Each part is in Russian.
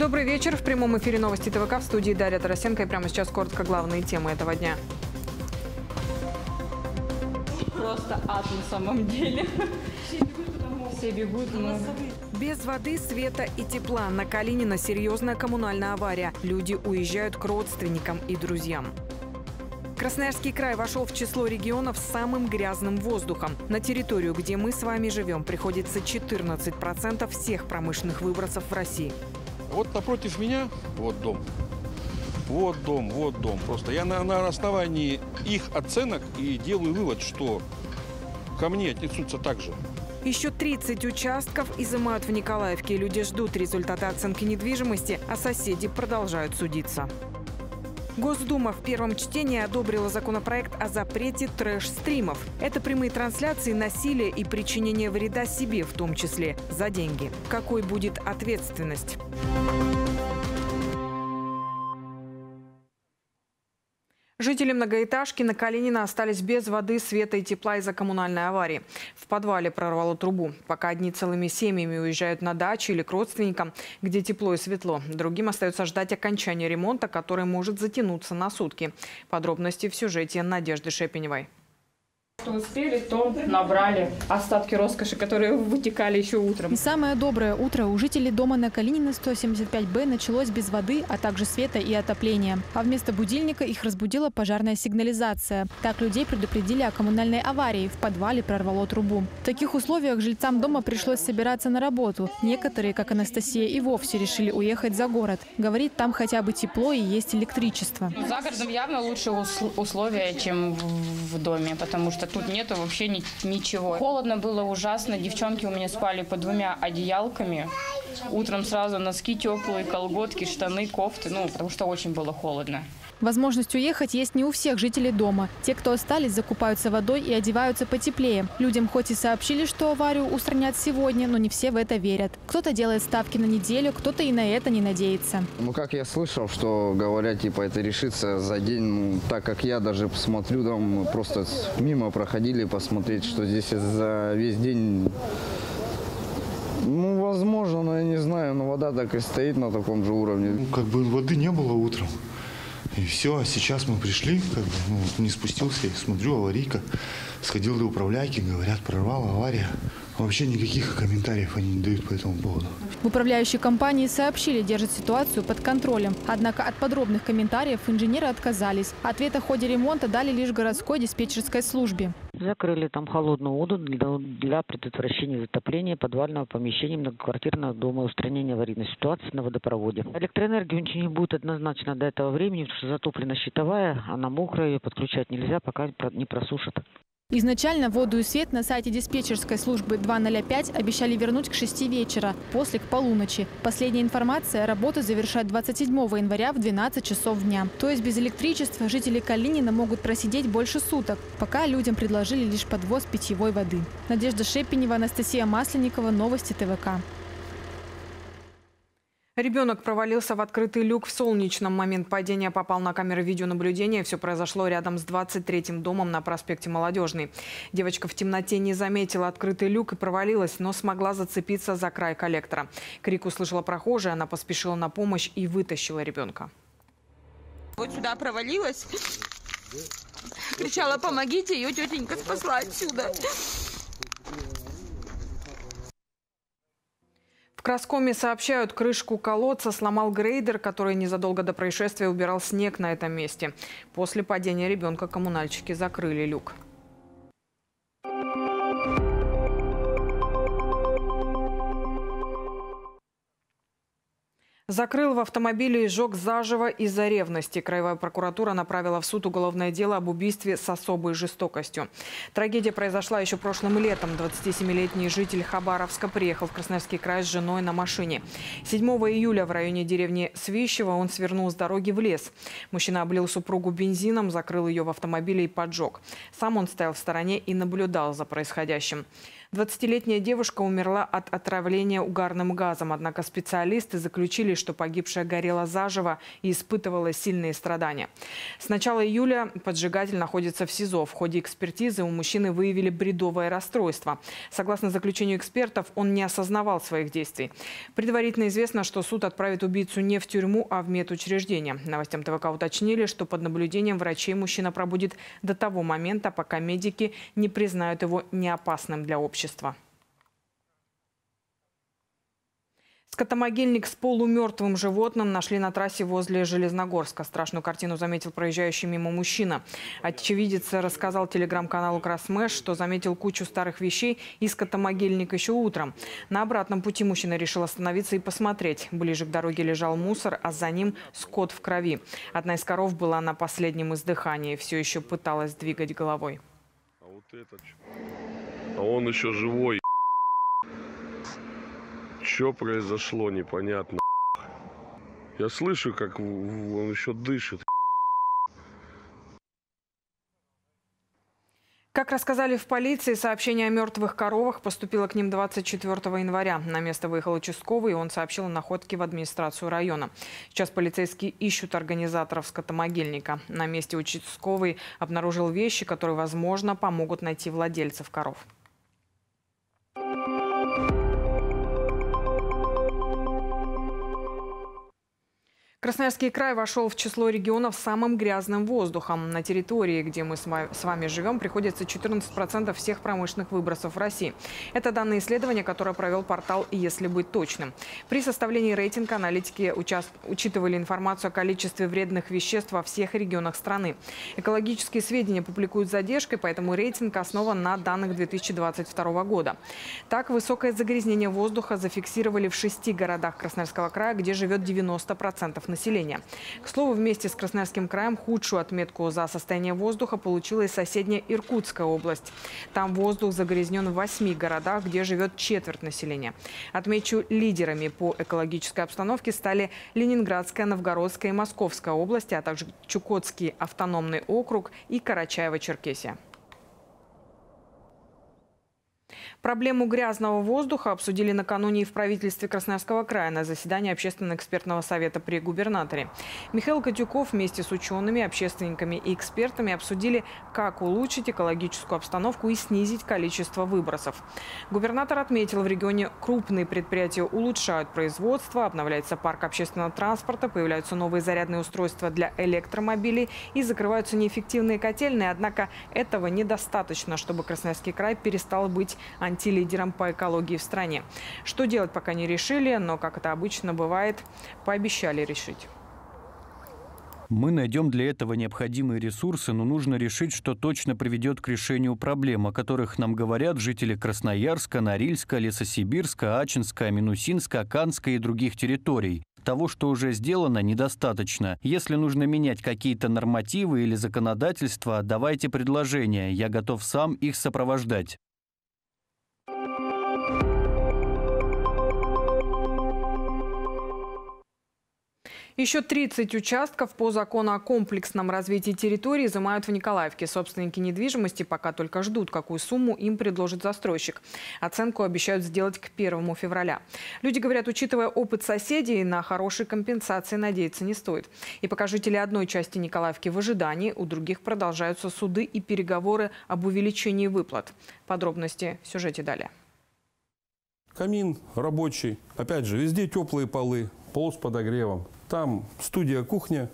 Добрый вечер. В прямом эфире новости ТВК, в студии Дарья Тарасенко. И прямо сейчас коротко главные темы этого дня. Просто ад на самом деле. Все бегут, но... Без воды, света и тепла на Калинина серьезная коммунальная авария. Люди уезжают к родственникам и друзьям. Красноярский край вошел в число регионов с самым грязным воздухом. На территорию, где мы с вами живем, приходится 14% всех промышленных выбросов в России. Вот напротив меня вот дом. Вот дом, вот дом. Просто я на основании их оценок и делаю вывод, что ко мне отнесутся так же. Еще 30 участков изымают в Николаевке. Люди ждут результаты оценки недвижимости, а соседи продолжают судиться. Госдума в первом чтении одобрила законопроект о запрете трэш-стримов. Это прямые трансляции насилия и причинения вреда себе, в том числе за деньги. Какой будет ответственность? Жители многоэтажки на Калинина остались без воды, света и тепла из-за коммунальной аварии. В подвале прорвало трубу. Пока одни целыми семьями уезжают на дачу или к родственникам, где тепло и светло. Другим остается ждать окончания ремонта, который может затянуться на сутки. Подробности в сюжете Надежды Шепеневой. Что успели, то набрали остатки роскоши, которые вытекали еще утром. И самое доброе утро у жителей дома на Калинина 175-Б началось без воды, а также света и отопления. А вместо будильника их разбудила пожарная сигнализация. Так людей предупредили о коммунальной аварии. В подвале прорвало трубу. В таких условиях жильцам дома пришлось собираться на работу. Некоторые, как Анастасия, и вовсе решили уехать за город. Говорит, там хотя бы тепло и есть электричество. За городом явно лучше условия, чем в доме, потому что тут нету вообще ничего. Холодно было ужасно. Девчонки у меня спали под двумя одеялками. Утром сразу носки теплые, колготки, штаны, кофты. Ну, потому что очень было холодно. Возможность уехать есть не у всех жителей дома. Те, кто остались, закупаются водой и одеваются потеплее. Людям хоть и сообщили, что аварию устранят сегодня, но не все в это верят. Кто-то делает ставки на неделю, кто-то и на это не надеется. Ну, как я слышал, что говорят, типа, это решится за день. Ну, так как я даже посмотрю, там просто мимо проходили посмотреть, что здесь за весь день... Ну, возможно, но я не знаю, но вода так и стоит на таком же уровне. Ну, как бы воды не было утром. И все, а сейчас мы пришли, как бы, ну, не спустился, и смотрю, аварийка. Сходил до управляйки, говорят, прорвала авария. Вообще никаких комментариев они не дают по этому поводу. В управляющей компании сообщили, держат ситуацию под контролем. Однако от подробных комментариев инженеры отказались. Ответ о ходе ремонта дали лишь городской диспетчерской службе. Закрыли там холодную воду для предотвращения затопления подвального помещения многоквартирного дома и устранения аварийной ситуации на водопроводе. Электроэнергию ничего не будет однозначно до этого времени, потому что затоплена щитовая, она мокрая, ее подключать нельзя, пока не просушат. Изначально воду и свет на сайте диспетчерской службы 205 обещали вернуть к 6 вечера, после к полуночи. Последняя информация, работу завершат 27 января в 12 часов дня. То есть без электричества жители Калинина могут просидеть больше суток, пока людям предложили лишь подвоз питьевой воды. Надежда Шепенева, Анастасия Масленникова, новости ТВК. Ребенок провалился в открытый люк в Солнечном. Момент падения попал на камеры видеонаблюдения. Все произошло рядом с 23-м домом на проспекте Молодежный. Девочка в темноте не заметила открытый люк и провалилась, но смогла зацепиться за край коллектора. Крик услышала прохожая, она поспешила на помощь и вытащила ребенка. Вот сюда провалилась. Кричала: помогите, ее тетенька спасла отсюда. В Краскоме сообщают, крышку колодца сломал грейдер, который незадолго до происшествия убирал снег на этом месте. После падения ребенка коммунальщики закрыли люк. Закрыл в автомобиле и сжег заживо из-за ревности. Краевая прокуратура направила в суд уголовное дело об убийстве с особой жестокостью. Трагедия произошла еще прошлым летом. 27-летний житель Хабаровска приехал в Красноярский край с женой на машине. 7 июля в районе деревни Свищево он свернул с дороги в лес. Мужчина облил супругу бензином, закрыл ее в автомобиле и поджег. Сам он стоял в стороне и наблюдал за происходящим. 20-летняя девушка умерла от отравления угарным газом. Однако специалисты заключили, что погибшая горела заживо и испытывала сильные страдания. С начала июля поджигатель находится в СИЗО. В ходе экспертизы у мужчины выявили бредовое расстройство. Согласно заключению экспертов, он не осознавал своих действий. Предварительно известно, что суд отправит убийцу не в тюрьму, а в медучреждение. Новостям ТВК уточнили, что под наблюдением врачей мужчина пробудет до того момента, пока медики не признают его неопасным для общества. Скотомогильник с полумертвым животным нашли на трассе возле Железногорска. Страшную картину заметил проезжающий мимо мужчина. Очевидец рассказал телеграм-каналу «Красмэш», что заметил кучу старых вещей и скотомогильник еще утром. На обратном пути мужчина решил остановиться и посмотреть. Ближе к дороге лежал мусор, а за ним скот в крови. Одна из коров была на последнем издыхании. Все еще пыталась двигать головой. А вот это... А он еще живой. Что произошло, непонятно. Я слышу, как он еще дышит. Как рассказали в полиции, сообщение о мертвых коровах поступило к ним 24 января. На место выехал участковый, и он сообщил о находке в администрацию района. Сейчас полицейские ищут организаторов скотомогильника. На месте участковый обнаружил вещи, которые, возможно, помогут найти владельцев коров. Красноярский край вошел в число регионов с самым грязным воздухом. На территории, где мы с вами живем, приходится 14% всех промышленных выбросов в России. Это данные исследования, которое провел портал «Если быть точным». При составлении рейтинга аналитики учитывали информацию о количестве вредных веществ во всех регионах страны. Экологические сведения публикуют с задержкой, поэтому рейтинг основан на данных 2022 года. Так, высокое загрязнение воздуха зафиксировали в 6 городах Красноярского края, где живет 90% населения. К слову, вместе с Красноярским краем худшую отметку за состояние воздуха получила и соседняя Иркутская область. Там воздух загрязнен в 8 городах, где живет четверть населения. Отмечу, лидерами по экологической обстановке стали Ленинградская, Новгородская и Московская области, а также Чукотский автономный округ и Карачаево-Черкесия. Проблему грязного воздуха обсудили накануне и в правительстве Красноярского края на заседании общественно-экспертного совета при губернаторе. Михаил Котюков вместе с учеными, общественниками и экспертами обсудили, как улучшить экологическую обстановку и снизить количество выбросов. Губернатор отметил, в регионе крупные предприятия улучшают производство, обновляется парк общественного транспорта, появляются новые зарядные устройства для электромобилей и закрываются неэффективные котельные. Однако этого недостаточно, чтобы Красноярский край перестал быть антилидером по экологии в стране. Что делать, пока не решили, но, как это обычно бывает, пообещали решить. Мы найдем для этого необходимые ресурсы, но нужно решить, что точно приведет к решению проблем, о которых нам говорят жители Красноярска, Норильска, Лесосибирска, Ачинска, Минусинска, Канска и других территорий. Того, что уже сделано, недостаточно. Если нужно менять какие-то нормативы или законодательство, давайте предложения. Я готов сам их сопровождать. Еще 30 участков по закону о комплексном развитии территории изымают в Николаевке. Собственники недвижимости пока только ждут, какую сумму им предложит застройщик. Оценку обещают сделать к 1 февраля. Люди говорят, учитывая опыт соседей, на хорошие компенсации надеяться не стоит. И пока жители одной части Николаевки в ожидании, у других продолжаются суды и переговоры об увеличении выплат. Подробности в сюжете далее. Камин рабочий. Опять же, везде теплые полы, пол с подогревом. Там студия, кухня,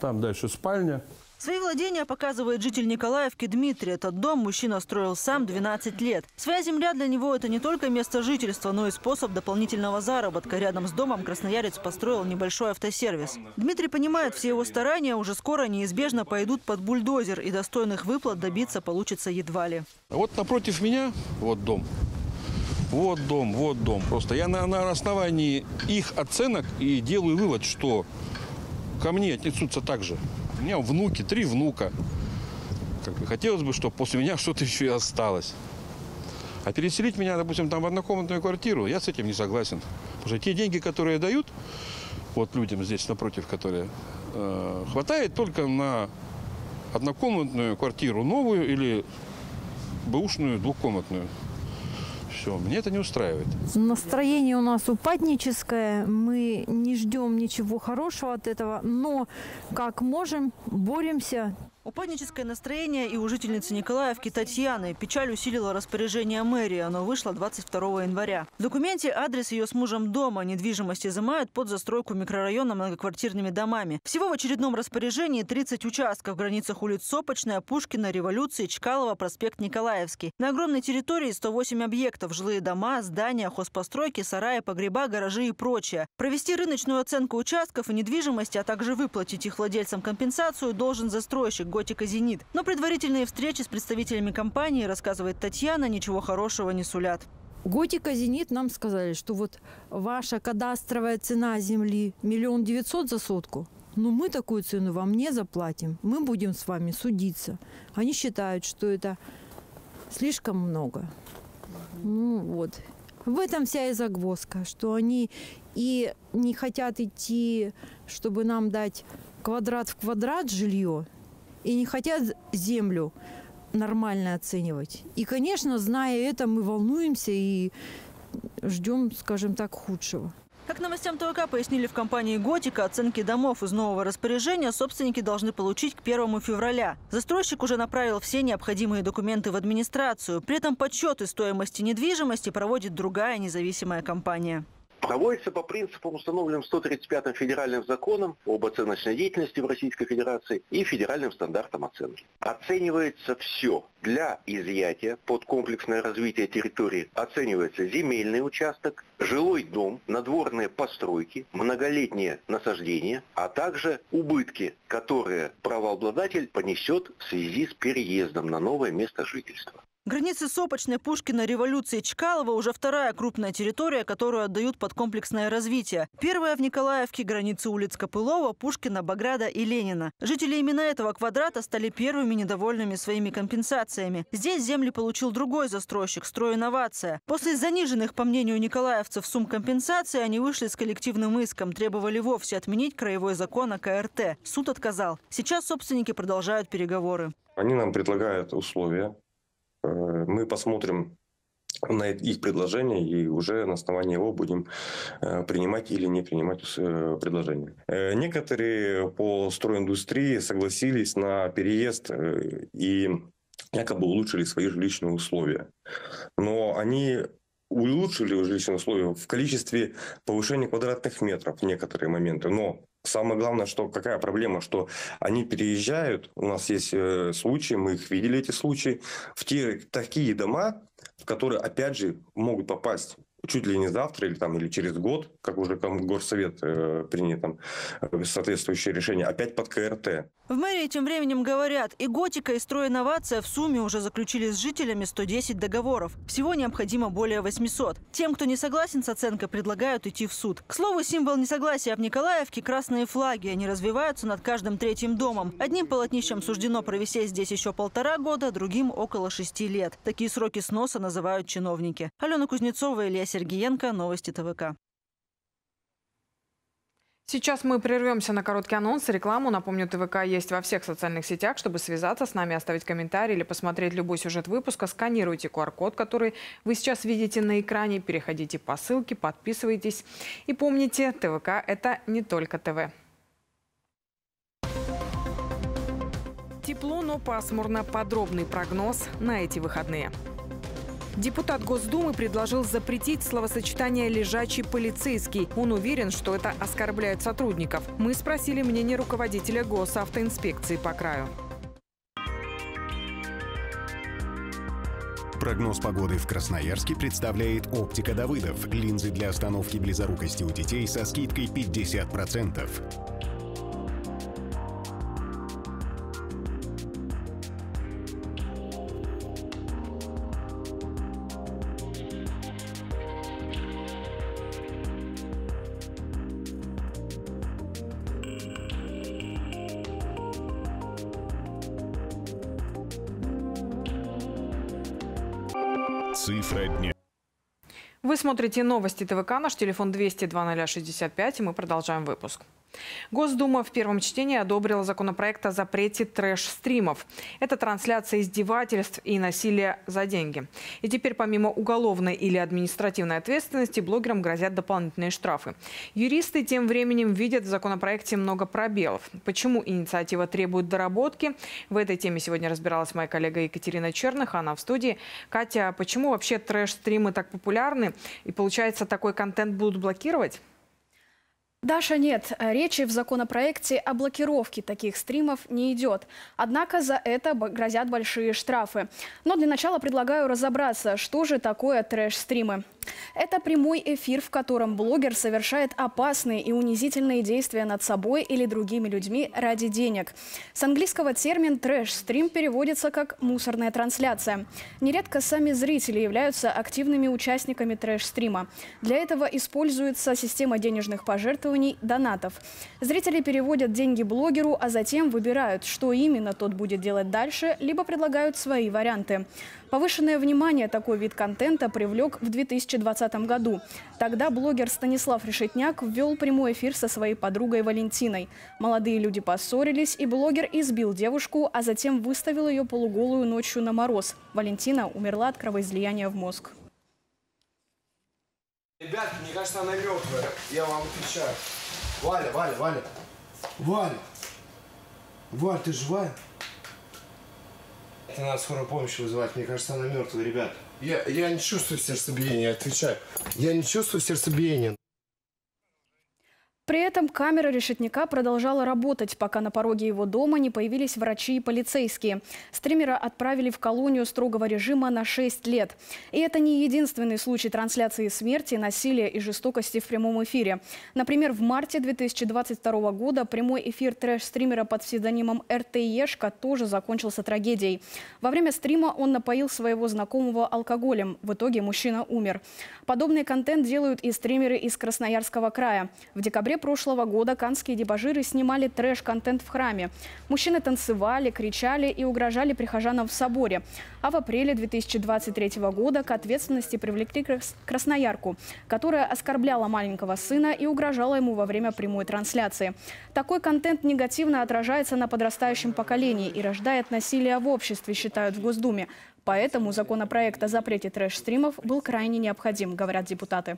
там дальше спальня. Свои владения показывает житель Николаевки Дмитрий. Этот дом мужчина строил сам 12 лет. Своя земля для него – это не только место жительства, но и способ дополнительного заработка. Рядом с домом красноярец построил небольшой автосервис. Дмитрий понимает, все его старания уже скоро неизбежно пойдут под бульдозер, и достойных выплат добиться получится едва ли. Вот напротив меня вот дом. Вот дом, вот дом. Просто я на основании их оценок и делаю вывод, что ко мне отнесутся так же. У меня внуки, 3 внука. Как бы хотелось бы, чтобы после меня что-то еще и осталось. А переселить меня, допустим, там в однокомнатную квартиру, я с этим не согласен. Потому что те деньги, которые дают вот людям здесь напротив, которые хватает только на однокомнатную квартиру новую или бэушную двухкомнатную. все. Мне это не устраивает. Настроение у нас упадническое. Мы не ждем ничего хорошего от этого, но как можем, боремся. Упадническое настроение и у жительницы Николаевки Татьяны. Печаль усилила распоряжение мэрии. Оно вышло 22 января. В документе адрес ее с мужем дома. Недвижимость изымают под застройку микрорайона многоквартирными домами. Всего в очередном распоряжении 30 участков в границах улиц Сопочная, Пушкина, Революции, Чкалова, проспект Николаевский. На огромной территории 108 объектов. Жилые дома, здания, хозпостройки, сараи, погреба, гаражи и прочее. Провести рыночную оценку участков и недвижимости, а также выплатить их владельцам компенсацию должен застройщик «Готика Зенит». Но предварительные встречи с представителями компании, рассказывает Татьяна, ничего хорошего не сулят. «Готика Зенит» нам сказали, что вот ваша кадастровая цена земли 1 900 000 за сотку. Но мы такую цену вам не заплатим. Мы будем с вами судиться. Они считают, что это слишком много. Ну вот. В этом вся и загвоздка, что они и не хотят идти, чтобы нам дать квадрат в квадрат жилье, и не хотят землю нормально оценивать. И, конечно, зная это, мы волнуемся и ждем, скажем так, худшего. Как новостям ТВК пояснили в компании «Готика», оценки домов из нового распоряжения собственники должны получить к 1 февраля. Застройщик уже направил все необходимые документы в администрацию. При этом подсчеты стоимости недвижимости проводит другая независимая компания. Проводится по принципам, установленным 135-м федеральным законом об оценочной деятельности в Российской Федерации и федеральным стандартам оценки. Оценивается все. Для изъятия под комплексное развитие территории оценивается земельный участок, жилой дом, надворные постройки, многолетние насаждения, а также убытки, которые правообладатель понесет в связи с переездом на новое место жительства. Границы Сопочной, Пушкина, Революции, Чкалова уже вторая крупная территория, которую отдают под комплексное развитие. Первая в Николаевке – границы улиц Копылова, Пушкина, Баграта и Ленина. Жители именно этого квадрата стали первыми недовольными своими компенсациями. Здесь земли получил другой застройщик – «Строинновация». После заниженных, по мнению николаевцев, сумм компенсации они вышли с коллективным иском, требовали вовсе отменить краевой закон о КРТ. Суд отказал. Сейчас собственники продолжают переговоры. Они нам предлагают условия. Мы посмотрим на их предложение и уже на основании его будем принимать или не принимать предложение. Некоторые по стройиндустрии согласились на переезд и якобы улучшили свои жилищные условия. Но они улучшили жилищные условия в количестве повышения квадратных метров в некоторые моменты. Но самое главное, что какая проблема, что они переезжают, у нас есть случаи, мы их видели, эти случаи, в такие дома, в которые, опять же, могут попасть чуть ли не завтра или, или через год, как уже горсовет принят соответствующее решение, опять под КРТ. В мэрии тем временем говорят, и «Готика», и «Стройинновация» в сумме уже заключили с жителями 110 договоров. Всего необходимо более 800. Тем, кто не согласен с оценкой, предлагают идти в суд. К слову, символ несогласия в Николаевке – красные флаги. Они развиваются над каждым третьим домом. Одним полотнищем суждено провисеть здесь еще 1,5 года, другим – около 6 лет. Такие сроки сноса называют чиновники. Алена Кузнецова, Илья Сергеенко, новости ТВК. Сейчас мы прервемся на короткий анонс и рекламу. Напомню, ТВК есть во всех социальных сетях. Чтобы связаться с нами, оставить комментарий или посмотреть любой сюжет выпуска, сканируйте QR-код, который вы сейчас видите на экране. Переходите по ссылке, подписывайтесь. И помните, ТВК – это не только ТВ. Тепло, но пасмурно. Подробный прогноз на эти выходные. Депутат Госдумы предложил запретить словосочетание «лежачий полицейский». Он уверен, что это оскорбляет сотрудников. Мы спросили мнение руководителя госавтоинспекции по краю. Прогноз погоды в Красноярске представляет «Оптика Давыдов». Линзы для остановки близорукости у детей со скидкой 50%. Вы смотрите новости ТВК, наш телефон 200 0065, и мы продолжаем выпуск. Госдума в первом чтении одобрила законопроект о запрете трэш-стримов. Это трансляция издевательств и насилия за деньги. И теперь помимо уголовной или административной ответственности блогерам грозят дополнительные штрафы. Юристы тем временем видят в законопроекте много пробелов. Почему инициатива требует доработки? В этой теме сегодня разбиралась моя коллега Екатерина Черных. Она в студии. Катя, почему вообще трэш-стримы так популярны? И получается, такой контент будут блокировать? Даша, нет, речи в законопроекте о блокировке таких стримов не идет. Однако за это грозят большие штрафы. Но для начала предлагаю разобраться, что же такое трэш-стримы. Это прямой эфир, в котором блогер совершает опасные и унизительные действия над собой или другими людьми ради денег. С английского термин «трэш-стрим» переводится как «мусорная трансляция». Нередко сами зрители являются активными участниками трэш-стрима. Для этого используется система денежных пожертвований, донатов. Зрители переводят деньги блогеру, а затем выбирают, что именно тот будет делать дальше, либо предлагают свои варианты. Повышенное внимание такой вид контента привлек в 2020 году. Тогда блогер Станислав Решетняк ввел прямой эфир со своей подругой Валентиной. Молодые люди поссорились, и блогер избил девушку, а затем выставил ее полуголую ночью на мороз. Валентина умерла от кровоизлияния в мозг. Ребятки, мне кажется, она мертвая. Я вам отвечаю. Валя, Валя, Валя. Валя. Валя, ты живая? Это надо скорую помощь вызывать. Мне кажется, она мертвая, ребят. Я не чувствую сердцебиения, отвечаю. Я не чувствую сердцебиения. При этом камера Решетняка продолжала работать, пока на пороге его дома не появились врачи и полицейские. Стримера отправили в колонию строгого режима на 6 лет. И это не единственный случай трансляции смерти, насилия и жестокости в прямом эфире. Например, в марте 2022 года прямой эфир трэш-стримера под псевдонимом РТЕшка тоже закончился трагедией. Во время стрима он напоил своего знакомого алкоголем. В итоге мужчина умер. Подобный контент делают и стримеры из Красноярского края. В декабре прошлого года канские дебоширы снимали трэш-контент в храме. Мужчины танцевали, кричали и угрожали прихожанам в соборе. А в апреле 2023 года к ответственности привлекли красноярку, которая оскорбляла маленького сына и угрожала ему во время прямой трансляции. Такой контент негативно отражается на подрастающем поколении и рождает насилие в обществе, считают в Госдуме. Поэтому законопроект о запрете трэш-стримов был крайне необходим, говорят депутаты.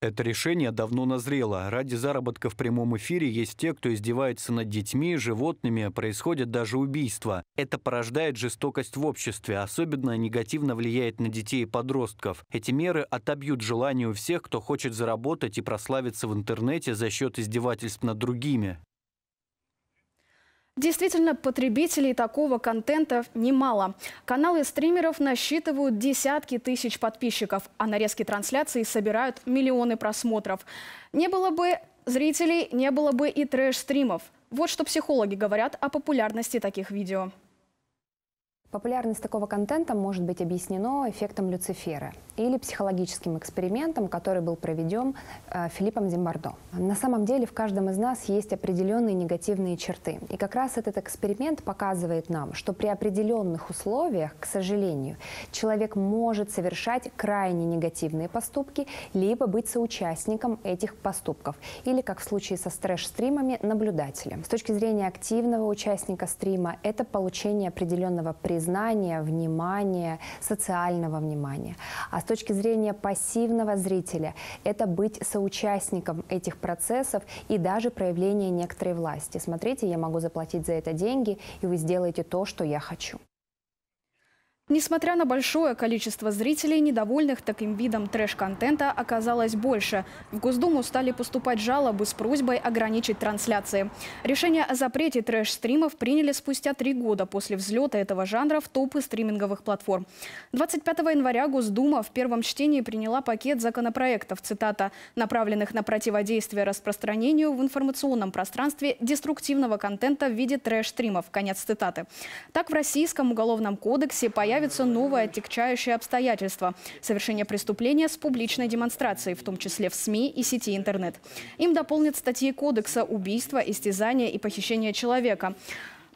Это решение давно назрело. Ради заработка в прямом эфире есть те, кто издевается над детьми, животными, происходят даже убийства. Это порождает жестокость в обществе, особенно негативно влияет на детей и подростков. Эти меры отобьют желание у всех, кто хочет заработать и прославиться в интернете за счет издевательств над другими. Действительно, потребителей такого контента немало. Каналы стримеров насчитывают десятки тысяч подписчиков, а нарезки трансляций собирают миллионы просмотров. Не было бы зрителей, не было бы и трэш-стримов. Вот что психологи говорят о популярности таких видео. Популярность такого контента может быть объяснена эффектом Люцифера или психологическим экспериментом, который был проведен Филиппом Зимбардо. На самом деле в каждом из нас есть определенные негативные черты. И как раз этот эксперимент показывает нам, что при определенных условиях, к сожалению, человек может совершать крайне негативные поступки, либо быть соучастником этих поступков, или, как в случае со трэш-стримами, наблюдателем. С точки зрения активного участника стрима, это получение определенного признания, внимания, социального внимания. А с точки зрения пассивного зрителя, это быть соучастником этих процессов и даже проявление некоторой власти. Смотрите, я могу заплатить за это деньги, и вы сделаете то, что я хочу. Несмотря на большое количество зрителей, недовольных таким видом трэш-контента оказалось больше. В Госдуму стали поступать жалобы с просьбой ограничить трансляции. Решение о запрете трэш-стримов приняли спустя 3 года после взлета этого жанра в топы стриминговых платформ. 25 января Госдума в первом чтении приняла пакет законопроектов, цитата, направленных на противодействие распространению в информационном пространстве деструктивного контента в виде трэш-стримов. Конец цитаты. Так в Российском уголовном кодексе появится новое отягчающее обстоятельство – совершение преступления с публичной демонстрацией, в том числе в СМИ и сети интернет. Им дополнят статьи кодекса убийства, истязания и похищения человека.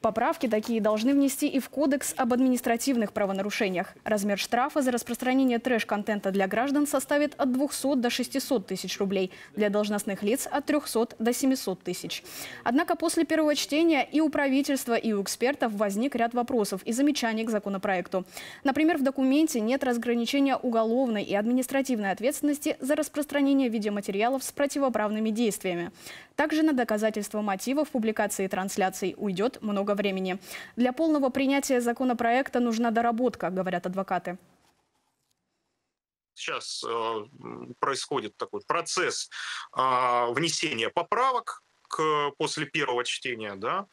Поправки такие должны внести и в Кодекс об административных правонарушениях. Размер штрафа за распространение трэш-контента для граждан составит от 200 до 600 тысяч рублей, для должностных лиц – от 300 до 700 тысяч. Однако после первого чтения и у правительства, и у экспертов возник ряд вопросов и замечаний к законопроекту. Например, в документе нет разграничения уголовной и административной ответственности за распространение видеоматериалов с противоправными действиями. Также на доказательство мотивов публикации и трансляций уйдет много времени. Для полного принятия законопроекта нужна доработка, говорят адвокаты. Сейчас происходит такой процесс внесения поправок после первого чтения, да,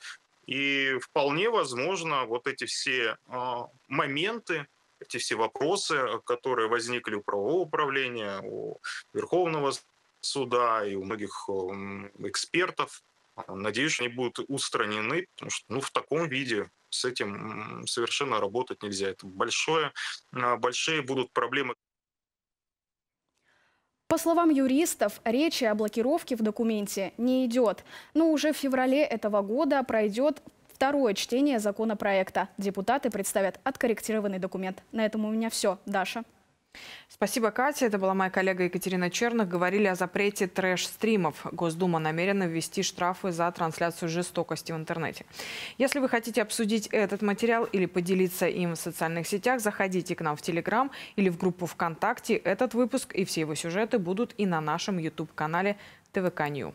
и вполне возможно вот эти все моменты, эти все вопросы, которые возникли у правового управления, у Верховного суда и у многих экспертов, надеюсь, они будут устранены, потому что в таком виде с этим совершенно работать нельзя. Это большие будут проблемы. По словам юристов, речи о блокировке в документе не идет. Но уже в феврале этого года пройдет второе чтение законопроекта. Депутаты представят откорректированный документ. На этом у меня все. Даша. Спасибо, Катя. Это была моя коллега Екатерина Черных. Говорили о запрете трэш-стримов. Госдума намерена ввести штрафы за трансляцию жестокости в интернете. Если вы хотите обсудить этот материал или поделиться им в социальных сетях, заходите к нам в Телеграм или в группу ВКонтакте. Этот выпуск и все его сюжеты будут и на нашем YouTube-канале ТВК Нью.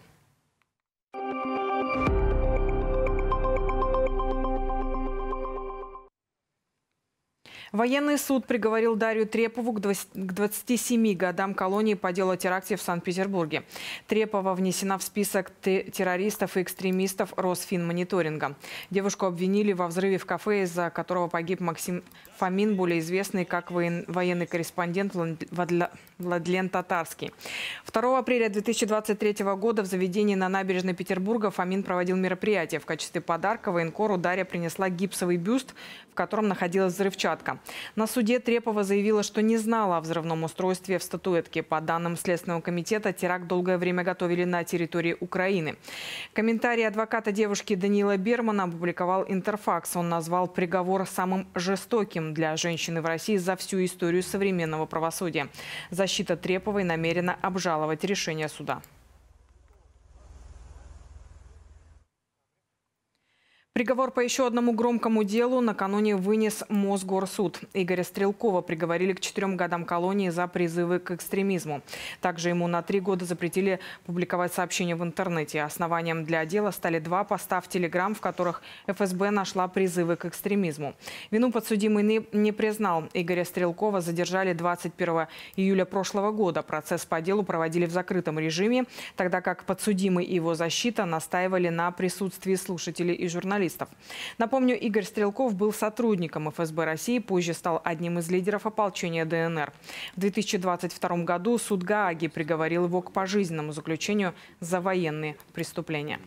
Военный суд приговорил Дарью Трепову к 27 годам колонии по делу о теракте в Санкт-Петербурге. Трепова внесена в список террористов и экстремистов Росфинмониторинга. Девушку обвинили во взрыве в кафе, из-за которого погиб Максим Фомин, более известный как военный корреспондент Владлен Татарский. 2 апреля 2023 года в заведении на набережной Петербурга Фомин проводил мероприятие. В качестве подарка военкору Дарья принесла гипсовый бюст, в котором находилась взрывчатка. На суде Трепова заявила, что не знала о взрывном устройстве в статуэтке. По данным Следственного комитета, теракт долгое время готовили на территории Украины. Комментарий адвоката девушки Даниила Бермана опубликовал «Интерфакс». Он назвал приговор самым жестоким для женщины в России за всю историю современного правосудия. Защита Треповой намерена обжаловать решение суда. Приговор по еще одному громкому делу накануне вынес Мосгорсуд. Игоря Стрелкова приговорили к 4 годам колонии за призывы к экстремизму. Также ему на 3 года запретили публиковать сообщения в интернете. Основанием для дела стали 2 поста в Телеграм, в которых ФСБ нашла призывы к экстремизму. Вину подсудимый не признал. Игоря Стрелкова задержали 21 июля прошлого года. Процесс по делу проводили в закрытом режиме, тогда как подсудимый и его защита настаивали на присутствии слушателей и журналистов. Напомню, Игорь Стрелков был сотрудником ФСБ России, позже стал одним из лидеров ополчения ДНР. В 2022 году суд Гааги приговорил его к пожизненному заключению за военные преступления.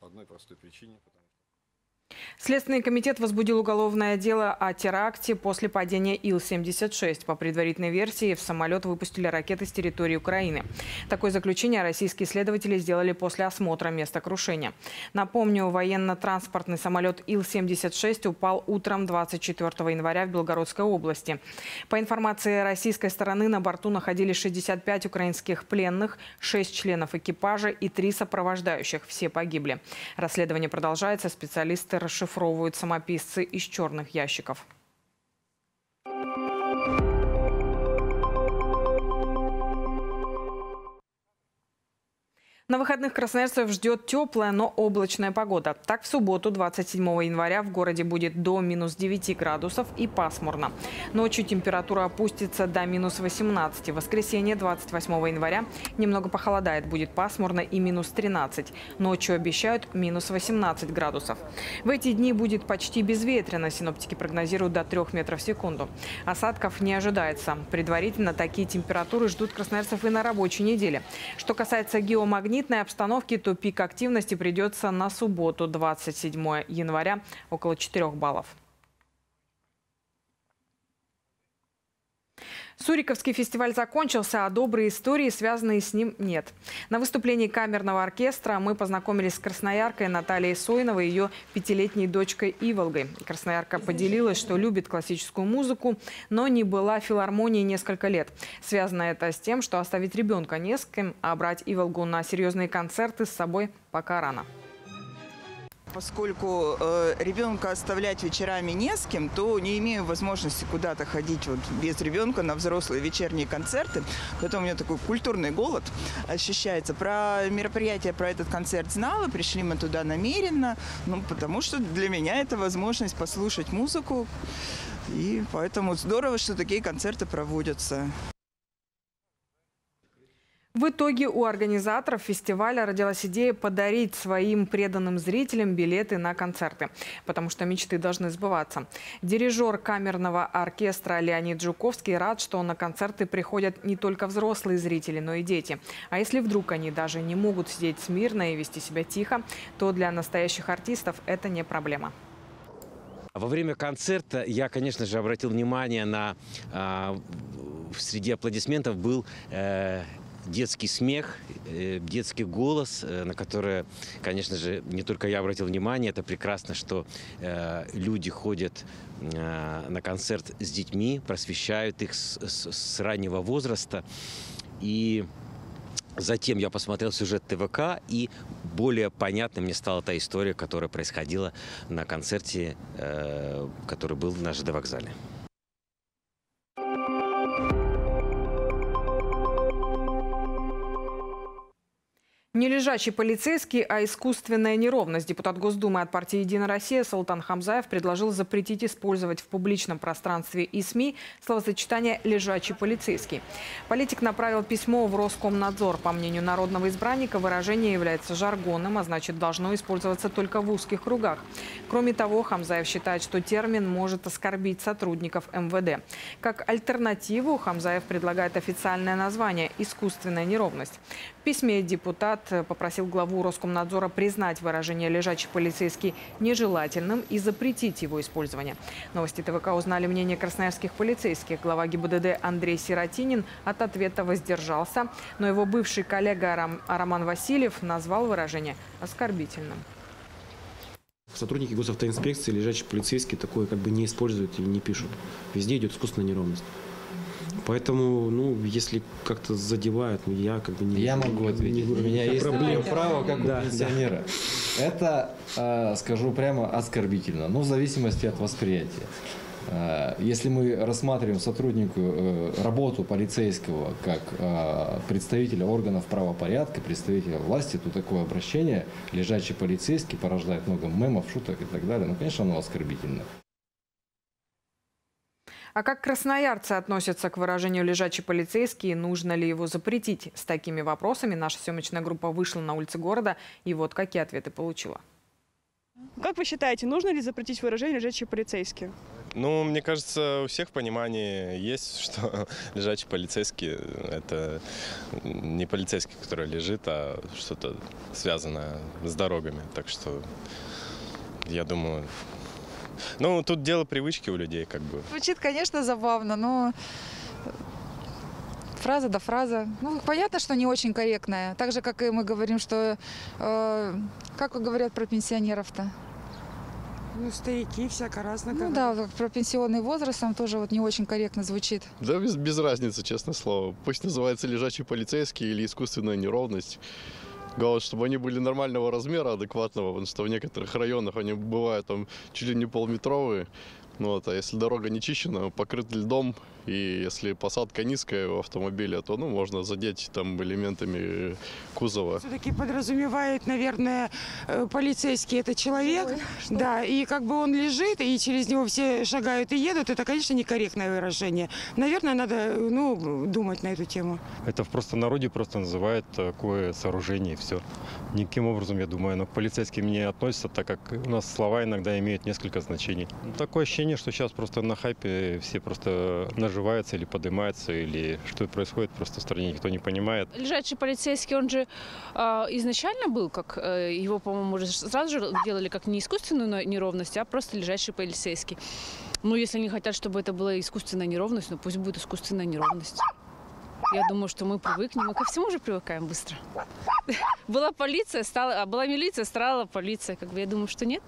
По одной простой причине. Следственный комитет возбудил уголовное дело о теракте после падения Ил-76. По предварительной версии, в самолет выпустили ракеты с территории Украины. Такое заключение российские следователи сделали после осмотра места крушения. Напомню, военно-транспортный самолет Ил-76 упал утром 24 января в Белгородской области. По информации российской стороны, на борту находились 65 украинских пленных, 6 членов экипажа и 3 сопровождающих. Все погибли. Расследование продолжается. Специалисты расшифровывают самописцы из черных ящиков. На выходных красноярцев ждет теплая, но облачная погода. Так, в субботу, 27 января, в городе будет до минус 9 градусов и пасмурно. Ночью температура опустится до минус 18. В воскресенье, 28 января, немного похолодает, будет пасмурно и минус 13. Ночью обещают минус 18 градусов. В эти дни будет почти безветренно. Синоптики прогнозируют до 3 метров в секунду. Осадков не ожидается. Предварительно такие температуры ждут красноярцев и на рабочей неделе. Что касается геомагнитных, обстановки, то пик активности придется на субботу, 27 января, около 4 баллов. Суриковский фестиваль закончился, а добрые истории, связанные с ним, нет. На выступлении камерного оркестра мы познакомились с краснояркой Натальей Сойновой и ее пятилетней дочкой Иволгой. Красноярка поделилась, что любит классическую музыку, но не была в филармонии несколько лет. Связано это с тем, что оставить ребенка не с кем, а брать Иволгу на серьезные концерты с собой пока рано. Поскольку ребенка оставлять вечерами не с кем, то не имею возможности куда-то ходить вот без ребенка на взрослые вечерние концерты. Поэтому у меня такой культурный голод ощущается. Про мероприятие, про этот концерт знала, пришли мы туда намеренно, ну, потому что для меня это возможность послушать музыку. И поэтому здорово, что такие концерты проводятся. В итоге у организаторов фестиваля родилась идея подарить своим преданным зрителям билеты на концерты, потому что мечты должны сбываться. Дирижер камерного оркестра Леонид Жуковский рад, что на концерты приходят не только взрослые зрители, но и дети. А если вдруг они даже не могут сидеть смирно и вести себя тихо, то для настоящих артистов это не проблема. Во время концерта я, конечно же, обратил внимание на... среди аплодисментов был... детский смех, детский голос, на который, конечно же, не только я обратил внимание. Это прекрасно, что люди ходят на концерт с детьми, просвещают их с раннего возраста. И затем я посмотрел сюжет ТВК, и более понятной мне стала та история, которая происходила на концерте, который был на ЖД вокзале. Не лежачий полицейский, а искусственная неровность. Депутат Госдумы от партии «Единая Россия» Салтан Хамзаев предложил запретить использовать в публичном пространстве и СМИ словосочетание «лежачий полицейский». Политик направил письмо в Роскомнадзор. По мнению народного избранника, выражение является жаргоном, а значит, должно использоваться только в узких кругах. Кроме того, Хамзаев считает, что термин может оскорбить сотрудников МВД. Как альтернативу Хамзаев предлагает официальное название «искусственная неровность». В письме депутат попросил главу Роскомнадзора признать выражение «лежачий полицейский» нежелательным и запретить его использование. Новости ТВК узнали мнение красноярских полицейских. Глава ГИБДД Андрей Сиротинин от ответа воздержался, но его бывший коллега Роман Васильев назвал выражение оскорбительным. Сотрудники госавтоинспекции «лежачий полицейский» такое как бы не используют и не пишут. Везде идет искусственная неровность. Поэтому, ну, если как-то задевают, я как бы не... Я могу ответить. У меня есть такое право, как у пенсионера. Да. Это, скажу прямо, оскорбительно, но в зависимости от восприятия. Если мы рассматриваем сотруднику работу полицейского как представителя органов правопорядка, представителя власти, то такое обращение «лежачий полицейский» порождает много мемов, шуток и так далее. Ну, конечно, оно оскорбительно. А как красноярцы относятся к выражению «лежачий полицейский» и нужно ли его запретить? С такими вопросами наша съемочная группа вышла на улицы города. И вот какие ответы получила. Как вы считаете, нужно ли запретить выражение «лежачий полицейский»? Ну, мне кажется, у всех понимание есть, что лежачий полицейский – это не полицейский, который лежит, а что-то связанное с дорогами. Так что, я думаю… Ну, тут дело привычки у людей, как бы. Звучит, конечно, забавно, но фраза да фраза. Ну, понятно, что не очень корректная. Так же, как и мы говорим, что... как говорят про пенсионеров-то? Ну, старики всяко разные. Ну да, вот, про пенсионный возраст там тоже вот не очень корректно звучит. Да без разницы, честное слово. Пусть называется «лежачий полицейский» или «искусственная неровность». Главное, чтобы они были нормального размера, адекватного, потому что в некоторых районах они бывают там чуть ли не полметровые. Вот, а если дорога не чищена, покрыт льдом, и если посадка низкая у автомобиля, то ну, можно задеть там элементами кузова. Все-таки подразумевает, наверное, полицейский это человек. Ой, да, и как бы он лежит, и через него все шагают и едут. Это, конечно, некорректное выражение. Наверное, надо думать на эту тему. Это в простонародье просто называют такое сооружение, и все. Никаким образом, я думаю, но к полицейским не относятся, так как у нас слова иногда имеют несколько значений. Такое ощущение, что сейчас просто на хайпе все просто наживаются или поднимаются, или что происходит просто в стране, никто не понимает. Лежачий полицейский, он же изначально был, как его, по-моему, сразу же делали как не искусственную неровность, а просто лежачий полицейский. Ну, если они хотят, чтобы это была искусственная неровность, ну пусть будет искусственная неровность. Я думаю, что мы привыкнем. Мы ко всему же привыкаем быстро. Была полиция, стала, была милиция, стала полиция. Как бы я думаю, что нет.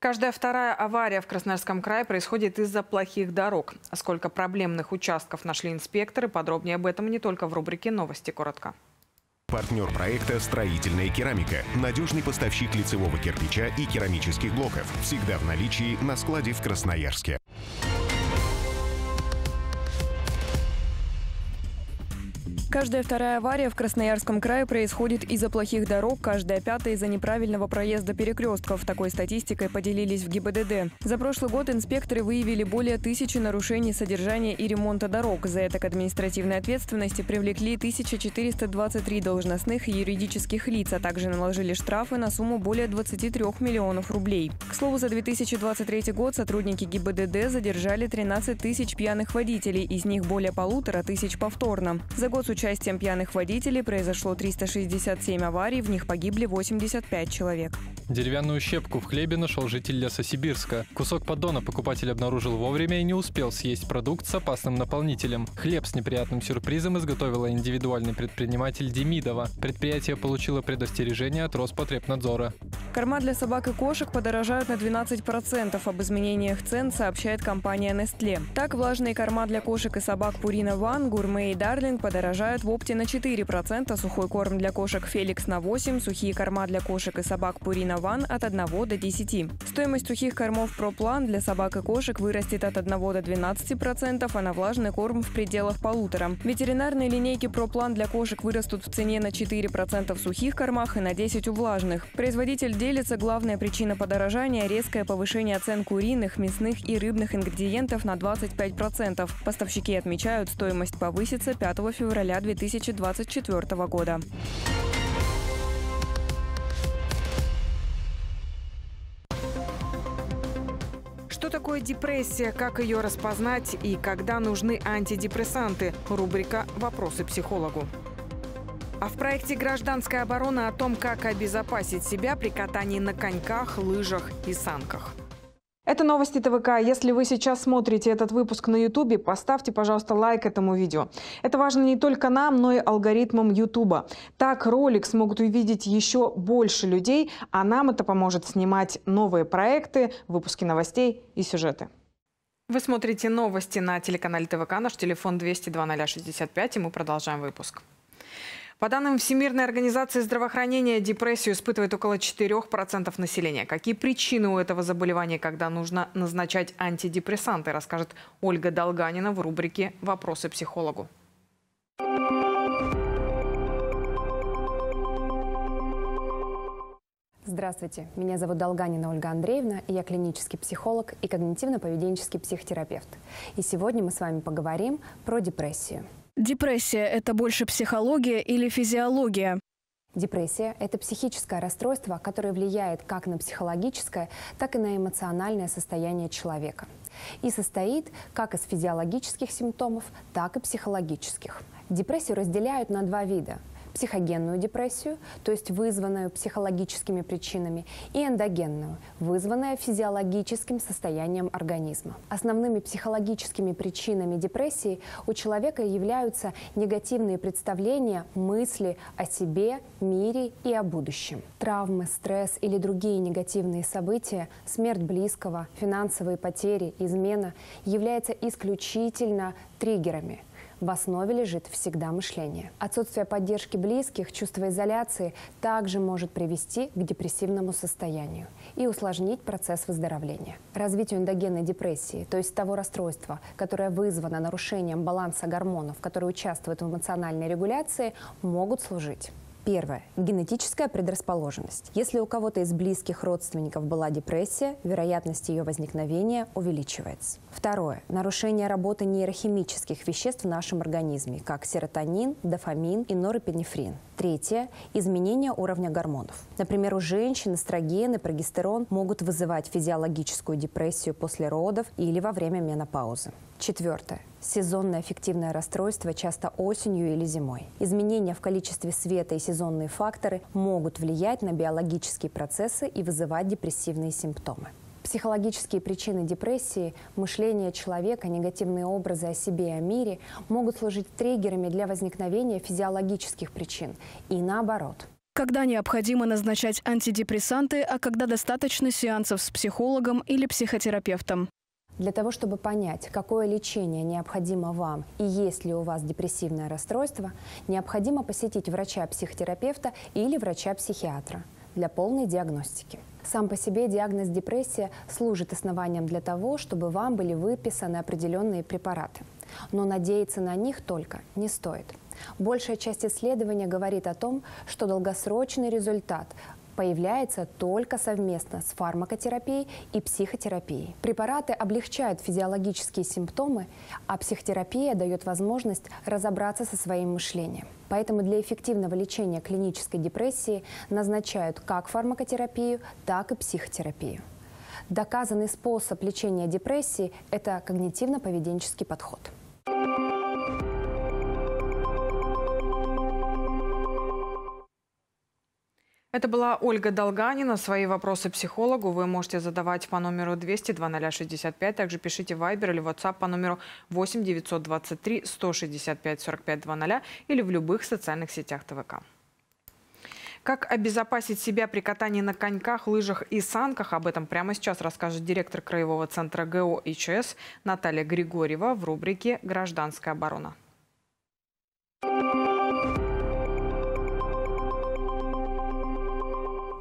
Каждая вторая авария в Красноярском крае происходит из-за плохих дорог. Сколько проблемных участков нашли инспекторы, подробнее об этом не только в рубрике «Новости коротко». Партнер проекта «Строительная керамика». Надежный поставщик лицевого кирпича и керамических блоков. Всегда в наличии на складе в Красноярске. Каждая вторая авария в Красноярском крае происходит из-за плохих дорог, каждая пятая из-за неправильного проезда перекрестков. Такой статистикой поделились в ГИБДД. За прошлый год инспекторы выявили более 1000 нарушений содержания и ремонта дорог. За это к административной ответственности привлекли 1423 должностных и юридических лиц, а также наложили штрафы на сумму более 23 миллионов рублей. К слову, за 2023 год сотрудники ГИБДД задержали 13 тысяч пьяных водителей, из них более 1500 повторно. За год с участием пьяных водителей произошло 367 аварий, в них погибли 85 человек. Деревянную щепку в хлебе нашел житель Лесосибирска. Кусок поддона покупатель обнаружил вовремя и не успел съесть продукт с опасным наполнителем. Хлеб с неприятным сюрпризом изготовила индивидуальный предприниматель Демидова. Предприятие получило предостережение от Роспотребнадзора. Корма для собак и кошек подорожают на 12%. Об изменениях цен сообщает компания Nestlé. Так, влажные корма для кошек и собак Purina One, Гурме и Дарлинг подорожают в опте на 4%, сухой корм для кошек «Феликс» на 8%, сухие корма для кошек и собак «Purina One» от 1 до 10%. Стоимость сухих кормов ProPlan для собак и кошек вырастет от 1 до 12%, а на влажный корм в пределах 1,5%. Ветеринарные линейки ProPlan для кошек вырастут в цене на 4% в сухих кормах и на 10% у влажных. Производитель делится, главная причина подорожания – резкое повышение цен куриных, мясных и рыбных ингредиентов на 25%. Поставщики отмечают, стоимость повысится 5 февраля 2024 года. Что такое депрессия, как ее распознать и когда нужны антидепрессанты? Рубрика «Вопросы психологу». А в проекте «Гражданская оборона» о том, как обезопасить себя при катании на коньках, лыжах и санках. Это новости ТВК. Если вы сейчас смотрите этот выпуск на Ютубе, поставьте, пожалуйста, лайк этому видео. Это важно не только нам, но и алгоритмам Ютуба. Так ролик смогут увидеть еще больше людей, а нам это поможет снимать новые проекты, выпуски новостей и сюжеты. Вы смотрите новости на телеканале ТВК. Наш телефон 202 0065, и мы продолжаем выпуск. По данным Всемирной организации здравоохранения, депрессию испытывает около 4% населения. Какие причины у этого заболевания, когда нужно назначать антидепрессанты, расскажет Ольга Долганина в рубрике «Вопросы психологу». Здравствуйте, меня зовут Долганина Ольга Андреевна, и я клинический психолог и когнитивно-поведенческий психотерапевт. И сегодня мы с вами поговорим про депрессию. Депрессия – это больше психология или физиология? Депрессия – это психическое расстройство, которое влияет как на психологическое, так и на эмоциональное состояние человека. И состоит как из физиологических симптомов, так и психологических. Депрессию разделяют на два вида – психогенную депрессию, то есть вызванную психологическими причинами, и эндогенную, вызванную физиологическим состоянием организма. Основными психологическими причинами депрессии у человека являются негативные представления, мысли о себе, мире и о будущем. Травмы, стресс или другие негативные события, смерть близкого, финансовые потери, измена являются исключительно триггерами. В основе лежит всегда мышление. Отсутствие поддержки близких, чувство изоляции также может привести к депрессивному состоянию и усложнить процесс выздоровления. Развитию эндогенной депрессии, то есть того расстройства, которое вызвано нарушением баланса гормонов, которые участвуют в эмоциональной регуляции, могут служить. Первое. Генетическая предрасположенность. Если у кого-то из близких родственников была депрессия, вероятность ее возникновения увеличивается. Второе. Нарушение работы нейрохимических веществ в нашем организме, как серотонин, дофамин и норепинефрин. Третье. Изменение уровня гормонов. Например, у женщин эстроген и прогестерон могут вызывать физиологическую депрессию после родов или во время менопаузы. Четвертое. сезонное аффективное расстройство, часто осенью или зимой. Изменения в количестве света и сезонные факторы могут влиять на биологические процессы и вызывать депрессивные симптомы. Психологические причины депрессии, мышление человека, негативные образы о себе и о мире могут служить триггерами для возникновения физиологических причин и наоборот. Когда необходимо назначать антидепрессанты, а когда достаточно сеансов с психологом или психотерапевтом. Для того, чтобы понять, какое лечение необходимо вам и есть ли у вас депрессивное расстройство, необходимо посетить врача-психотерапевта или врача-психиатра для полной диагностики. Сам по себе диагноз депрессия служит основанием для того, чтобы вам были выписаны определенные препараты. Но надеяться на них только не стоит. Большая часть исследования говорит о том, что долгосрочный результат – появляется только совместно с фармакотерапией и психотерапией. Препараты облегчают физиологические симптомы, а психотерапия дает возможность разобраться со своим мышлением. Поэтому для эффективного лечения клинической депрессии назначают как фармакотерапию, так и психотерапию. Доказанный способ лечения депрессии – это когнитивно-поведенческий подход. Это была Ольга Долганина. Свои вопросы психологу вы можете задавать по номеру 200-0065. Также пишите в Viber или WhatsApp по номеру 8-923-165-45-00 или в любых социальных сетях ТВК. Как обезопасить себя при катании на коньках, лыжах и санках? Об этом прямо сейчас расскажет директор Краевого центра ГО ИЧС Наталья Григорьева в рубрике «Гражданская оборона».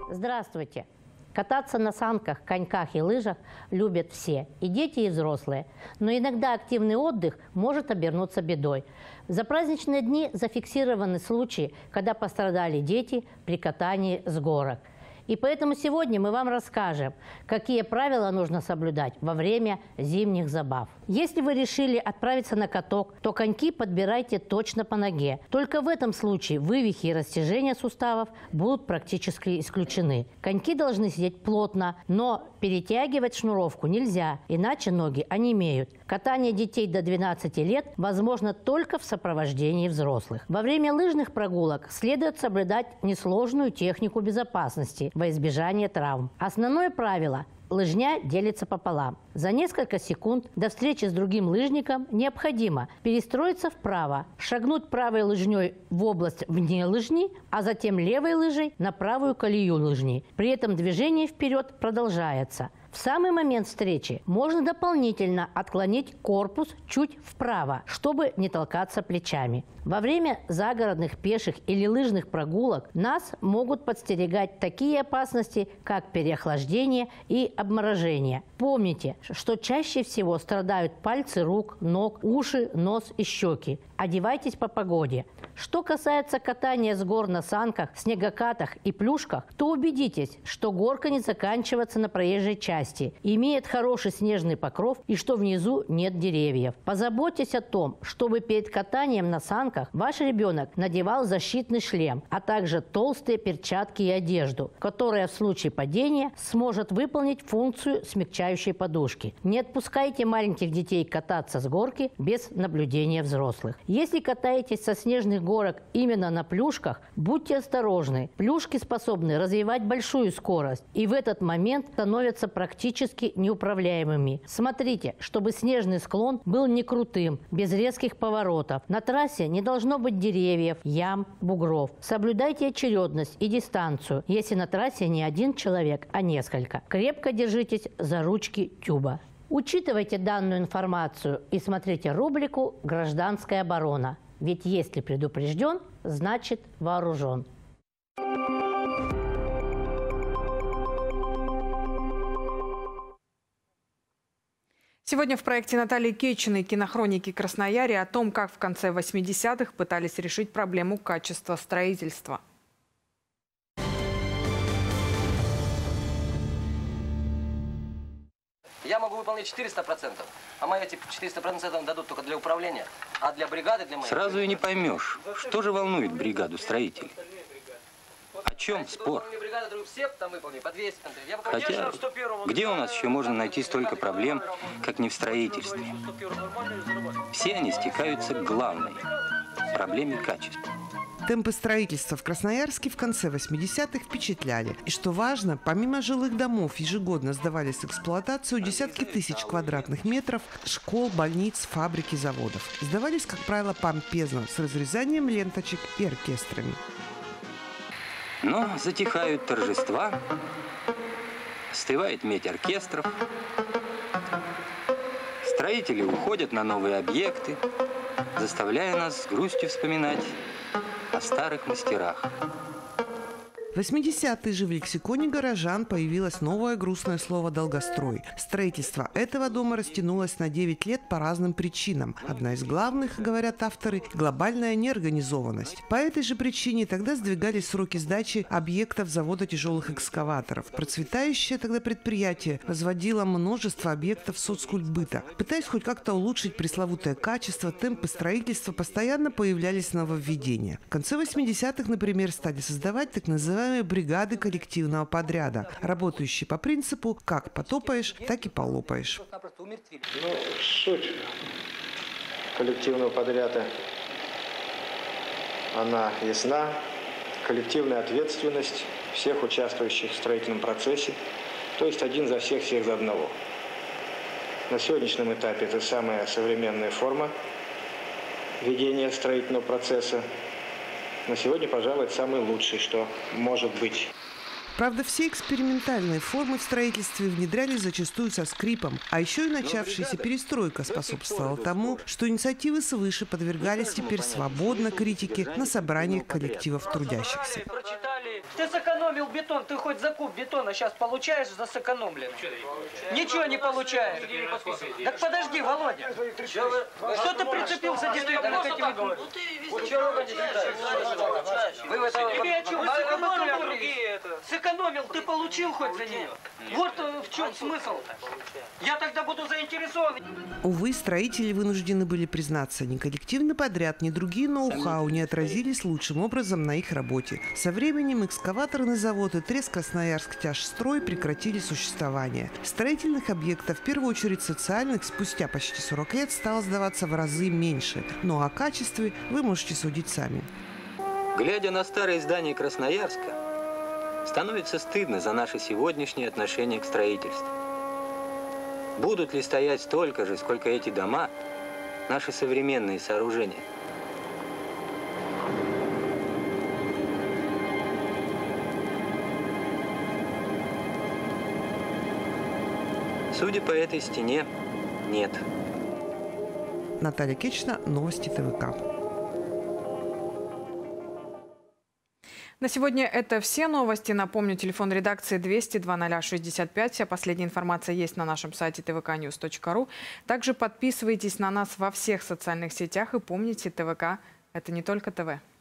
Здравствуйте! Кататься на санках, коньках и лыжах любят все, и дети, и взрослые. Но иногда активный отдых может обернуться бедой. За праздничные дни зафиксированы случаи, когда пострадали дети при катании с горок. И поэтому сегодня мы вам расскажем, какие правила нужно соблюдать во время зимних забав. Если вы решили отправиться на каток, то коньки подбирайте точно по ноге. Только в этом случае вывихи и растяжения суставов будут практически исключены. Коньки должны сидеть плотно, но перетягивать шнуровку нельзя, иначе ноги онемеют. Катание детей до 12 лет возможно только в сопровождении взрослых. Во время лыжных прогулок следует соблюдать несложную технику безопасности во избежание травм. Основное правило – лыжня делится пополам. За несколько секунд до встречи с другим лыжником необходимо перестроиться вправо, шагнуть правой лыжней в область вне лыжни, а затем левой лыжей на правую колею лыжни. При этом движение вперед продолжается. В самый момент встречи можно дополнительно отклонить корпус чуть вправо, чтобы не толкаться плечами. Во время загородных пеших или лыжных прогулок нас могут подстерегать такие опасности, как переохлаждение и обморожение. Помните, что чаще всего страдают пальцы рук, ног, уши, нос и щеки. Одевайтесь по погоде. Что касается катания с гор на санках, снегокатах и плюшках, то убедитесь, что горка не заканчивается на проезжей части, имеет хороший снежный покров и что внизу нет деревьев. Позаботьтесь о том, чтобы перед катанием на санках ваш ребенок надевал защитный шлем, а также толстые перчатки и одежду, которая в случае падения сможет выполнить функцию смягчающей подушки. Не отпускайте маленьких детей кататься с горки без наблюдения взрослых. Если катаетесь со снежных горок именно на плюшках, будьте осторожны. Плюшки способны развивать большую скорость и в этот момент становятся практически неуправляемыми. Смотрите, чтобы снежный склон был не крутым, без резких поворотов. На трассе не должно быть деревьев, ям, бугров. Соблюдайте очередность и дистанцию, если на трассе не один человек, а несколько. Крепко держитесь за ручки тюба. Учитывайте данную информацию и смотрите рубрику «Гражданская оборона». Ведь если предупрежден, значит вооружен. Сегодня в проекте Натальи Кечиной «Кинохроники Красноярья» о том, как в конце 80-х пытались решить проблему качества строительства. Я могу выполнить 400%, а мои эти 400% дадут только для управления, а для бригады... Сразу и не поймешь, что же волнует бригаду строителей. чем спор? Хотя, где у нас еще можно найти столько проблем, как не в строительстве? Все они стекаются к главной – проблеме качества. Темпы строительства в Красноярске в конце 80-х впечатляли. И что важно, помимо жилых домов ежегодно сдавались в эксплуатацию десятки тысяч квадратных метров школ, больниц, фабрик и заводов. Сдавались, как правило, помпезно, с разрезанием ленточек и оркестрами. Но затихают торжества, остывает медь оркестров, строители уходят на новые объекты, заставляя нас с грустью вспоминать о старых мастерах. В 80-е же в лексиконе горожан появилось новое грустное слово «долгострой». Строительство этого дома растянулось на 9 лет по разным причинам. Одна из главных, говорят авторы, глобальная неорганизованность. По этой же причине тогда сдвигались сроки сдачи объектов завода тяжелых экскаваторов. Процветающее тогда предприятие возводило множество объектов соцкультбыта. Пытаясь хоть как-то улучшить пресловутое качество, темпы строительства, постоянно появлялись нововведения. В конце 80-х, например, стали создавать так называемые бригады коллективного подряда, работающие по принципу «как потопаешь, так и полопаешь». Суть коллективного подряда, она ясна. Коллективная ответственность всех участвующих в строительном процессе, то есть один за всех, всех за одного. На сегодняшнем этапе это самая современная форма ведения строительного процесса. На сегодня, пожалуй, это самый лучший, что может быть. Правда, все экспериментальные формы в строительстве внедрялись зачастую со скрипом. А еще и начавшаяся перестройка способствовала тому, что инициативы свыше подвергались теперь свободно критике на собраниях коллективов трудящихся. Ты сэкономил бетон, ты хоть за куб бетона сейчас получаешь за сэкономленное? Ничего не получаешь. Так подожди, Володя. Что ты прицепился действительно к этим бетонам? Сэкономил, ты получил хоть за нее. Вот в чем смысл-то. Я тогда буду заинтересован. Увы, строители вынуждены были признаться, ни коллективный подряд, ни другие ноу-хау не отразились лучшим образом на их работе. Со временем экскаваторный завод и ТРЭС «Красноярск-Тяжстрой» прекратили существование. Строительных объектов, в первую очередь социальных, спустя почти 40 лет стало сдаваться в разы меньше. Но о качестве вы можете судить сами. Глядя на старые здания Красноярска, становится стыдно за наше сегодняшнее отношение к строительству. Будут ли стоять столько же, сколько эти дома, наши современные сооружения? Судя по этой стене, нет. Наталья Кечна, новости ТВК. На сегодня это все новости. Напомню, телефон редакции 200 0065. Вся последняя информация есть на нашем сайте tvknews.ru. Также подписывайтесь на нас во всех социальных сетях и помните, ТВК – это не только ТВ.